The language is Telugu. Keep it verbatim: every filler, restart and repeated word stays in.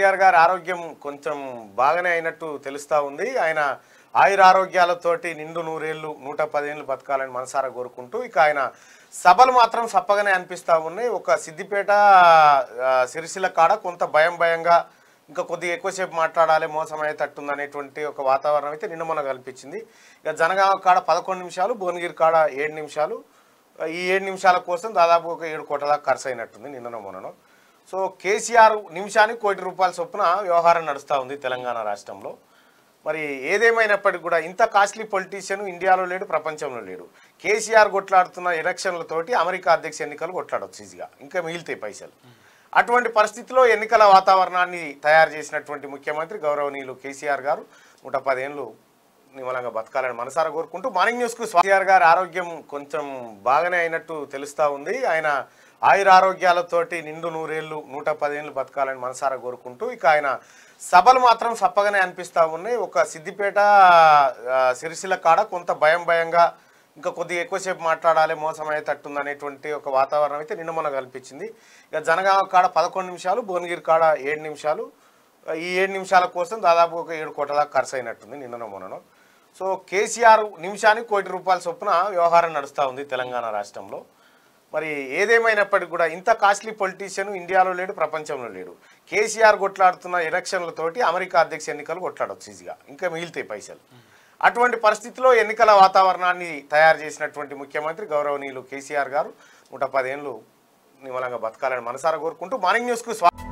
కేసీఆర్ గారి ఆరోగ్యం కొంచెం బాగానే అయినట్టు తెలుస్తా ఉంది. ఆయన ఆయుర ఆరోగ్యాలతోటి నిండు నూరేళ్లు నూట పదేళ్లు బతకాలని మనసారా కోరుకుంటూ ఇక ఆయన సభలు మాత్రం సప్పగానే అనిపిస్తా ఉన్నాయి. ఒక సిద్దిపేట సిరిసిల్ల కాడ కొంత భయం భయంగా ఇంకా కొద్దిగా ఎక్కువసేపు మాట్లాడాలి మోసమయ్యేటట్టుంది అనేటువంటి ఒక వాతావరణం అయితే నిన్న మొన్న కల్పించింది. ఇక జనగామ కాడ పదకొండు నిమిషాలు, భువనగిరి కాడ ఏడు నిమిషాలు, ఈ ఏడు నిమిషాల కోసం దాదాపు ఒక ఏడు కోట్ల దాకా ఖర్చు అయినట్టుంది నిన్ననో మొన్ననో. సో కేసీఆర్ నిమిషానికి కోటి రూపాయల చొప్పున వ్యవహారం నడుస్తూ ఉంది తెలంగాణ రాష్ట్రంలో. మరి ఏదేమైనప్పటికీ కూడా ఇంత కాస్ట్లీ పొలిటీషియన్ ఇండియాలో లేడు, ప్రపంచంలో లేడు. కేసీఆర్ కొట్లాడుతున్న ఎలక్షన్లతోటి అమెరికా అధ్యక్ష ఎన్నికలు కొట్లాడవచ్చు ఈజీగా, ఇంకా మిగిలితాయి పైసలు. అటువంటి పరిస్థితిలో ఎన్నికల వాతావరణాన్ని తయారు చేసినటువంటి ముఖ్యమంత్రి గౌరవనీయులు కేసీఆర్ గారు నూట పదేళ్ళు నిమలంగా బతకాలని మనసారా కోరుకుంటూ మార్నింగ్ న్యూస్కు కేసీఆర్ గారి ఆరోగ్యం కొంచెం బాగానే అయినట్టు తెలుస్తూ ఉంది. ఆయన ఆయుర ఆరోగ్యాలతోటి నిండు నూరేళ్లు నూట పదేళ్ళు బతకాలని మనసారా కోరుకుంటూ ఇక ఆయన సభలు మాత్రం సప్పగానే అనిపిస్తూ ఉన్నాయి. ఒక సిద్దిపేట సిరిసిల్ల కాడ కొంత భయం భయంగా ఇంకా కొద్దిగా ఎక్కువసేపు మాట్లాడాలి మోసమయ్యేటట్టుంది అనేటువంటి ఒక వాతావరణం అయితే నిన్న మొన్న కల్పించింది. ఇక జనగామ కాడ పదకొండు నిమిషాలు, భువనగిరి కాడ ఏడు నిమిషాలు, ఈ ఏడు నిమిషాల కోసం దాదాపు ఒక ఏడు కోట్ల దాకా ఖర్చు అయినట్టుంది నిన్ననో మొన్ననో. సో కేసీఆర్ నిమిషానికి కోటి రూపాయల చొప్పున వ్యవహారం నడుస్తూ ఉంది తెలంగాణ రాష్ట్రంలో. మరి ఏదేమైనప్పటికీ కూడా ఇంత కాస్ట్లీ పొలిటీషియన్ ఇండియాలో లేడు, ప్రపంచంలో లేడు. కేసీఆర్ కొట్లాడుతున్న ఎలక్షన్లతోటి అమెరికా అధ్యక్ష ఎన్నికలు కొట్లాడవచ్చు ఈజీగా, ఇంకా మిగిలితాయి పైసలు. అటువంటి పరిస్థితిలో ఎన్నికల వాతావరణాన్ని తయారు చేసినటువంటి ముఖ్యమంత్రి గౌరవనీయులు కేసీఆర్ గారు నూట పదేళ్ళు నిమలంగా బతకాలని మనసారా కోరుకుంటూ మార్నింగ్ న్యూస్కు స్వాగతం.